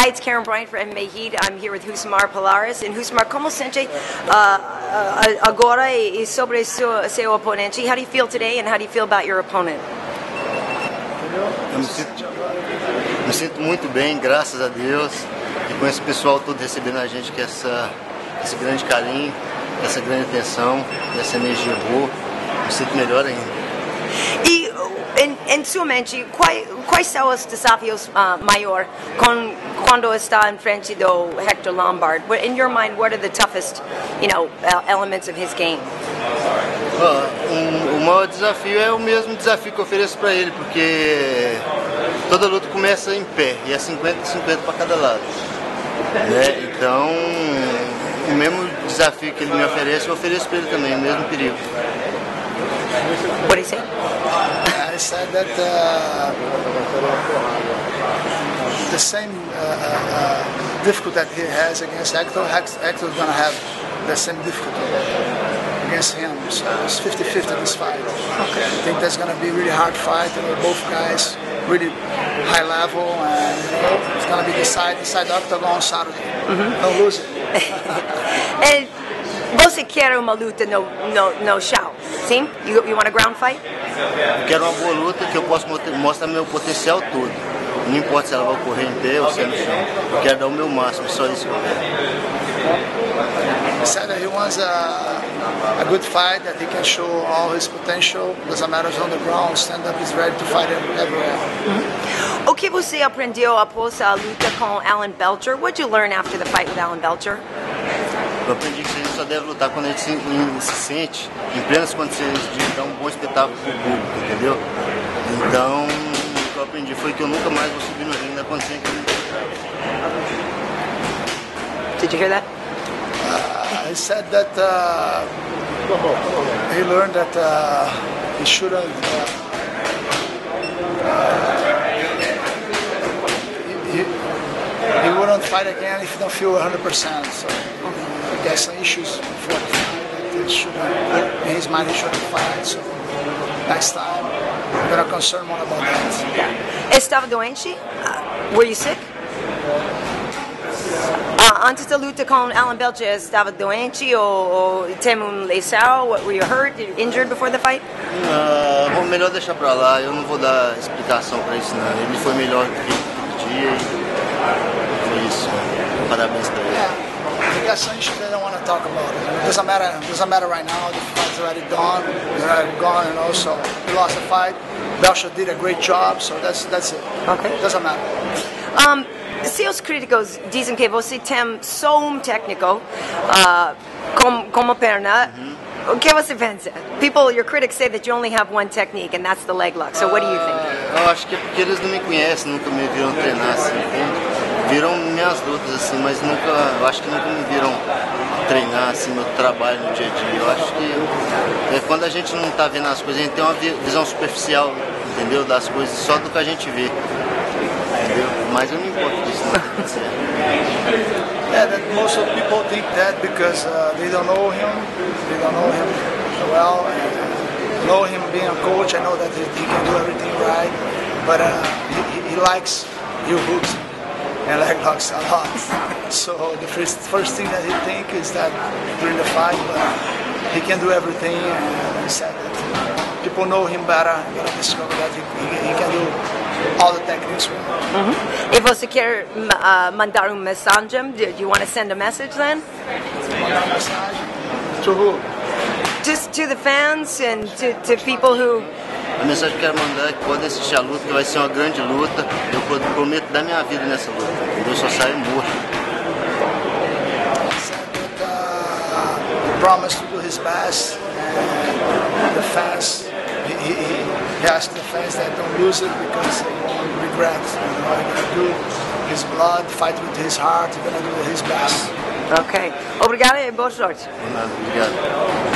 Hi, it's Karen Bryant for MMA Heat. I'm here with Rousimar Palhares. And Rousimar, como sente agora e sobre seu oponente? How do you feel today and how do you feel about your opponent? Eu me sinto muito bem, graças a Deus. E com esse pessoal todo recebendo a gente com esse grande carinho, essa grande atenção, essa energia boa. Me sinto melhor ainda. E em sua mente, quais são os desafios maiores quando está em frente do Hector Lombard? In your mind, what are the toughest, elements of his game? O maior desafio é o mesmo desafio que eu ofereço para ele, porque toda luta começa em pé e é 50-50 para cada lado. Né? Então, o mesmo desafio que ele me oferece, eu ofereço para ele também, o mesmo perigo. What do you say? I said that the same difficulty that he has against Hector is going to have the same difficulty against him. So it's 50-50 this fight. Okay. I think that's going to be a really hard fight. Both guys really high level, and it's going to be the side octagon on Saturday. Mm-hmm. Don't lose it. And você quer uma luta no chão, sim? You want a ground fight? Eu quero uma boa luta que eu possa mostrar meu potencial todo. Não importa se ela vai correr em pé ou se é no chão. Eu quero dar o meu máximo, só isso que eu quero. He said that he wants a good fight, that he can show all his potential. Doesn't matter on the ground, stand up, he's ready to fight everywhere. O que você aprendeu após a luta com Alan Belcher? What did you learn after the fight with Alan Belcher? Eu aprendi que a gente só deve lutar quando a gente se sente em plenas condições de dar um bom espetáculo para o público, entendeu? Então, o que eu aprendi foi que eu nunca mais vou subir no ringue na condição que eu não estava. Did you hear that? I said that he learned that he shouldn't. He wouldn't fight again if he don't feel 100%. So. There's some issues before the fight that shouldn't, in his mind he shouldn't fight, so next time I'm going to concern more about that. Yeah. Estava doente? Were you sick? Antes da luta com Alan Belcher, estava doente ou teve lesão? Were you hurt, injured before the fight? Bom, melhor deixar pra lá, eu não vou dar explicação pra isso não. Ele foi melhor do que todo dia e foi isso. Parabéns pra ele. Yeah. I guess they don't want to talk about it. It doesn't matter right now. The fight's already gone. It's already gone, So we lost the fight. Belcher did a great job. So that's it. Okay. It doesn't matter. Seus críticos dizem que você tem só técnico como perna. O que você pensa? People, your critics say that you only have one technique, and that's the leg lock. So what do you think? Eu acho que é porque eles não me conhecem, nunca me viram treinar, entende? Viram minhas lutas assim, mas eu acho que nunca me viram treinar assim, meu trabalho no dia a dia. Eu acho que quando a gente não está vendo as coisas, a gente tem uma visão superficial, entendeu? Das coisas, só do que a gente vê. Entendeu? Mas eu não importo disso, não. Yeah, that most of people think that because they don't know him well. I know him being a coach, I know that he can do everything right, but he likes your hooks. And leg locks a lot. So the first thing that he thinks is that during the fight, he can do everything. And he said that people know him better. You know, discover that he can do all the techniques. If você quer mandar mensagem, do you want to send a message then? Mandar mensagem to who? Just to the fans and to people who. A mensagem que eu quero mandar é que podem assistir a luta, que vai ser uma grande luta. Eu prometo dar minha vida nessa luta. Eu só saio morto. He promised to do his best. The fans, he asked the fans that don't lose it because they won't regret. He's going to do his blood, fight with his heart. He's going to do his best. Ok. Obrigado e boa sorte. Obrigado.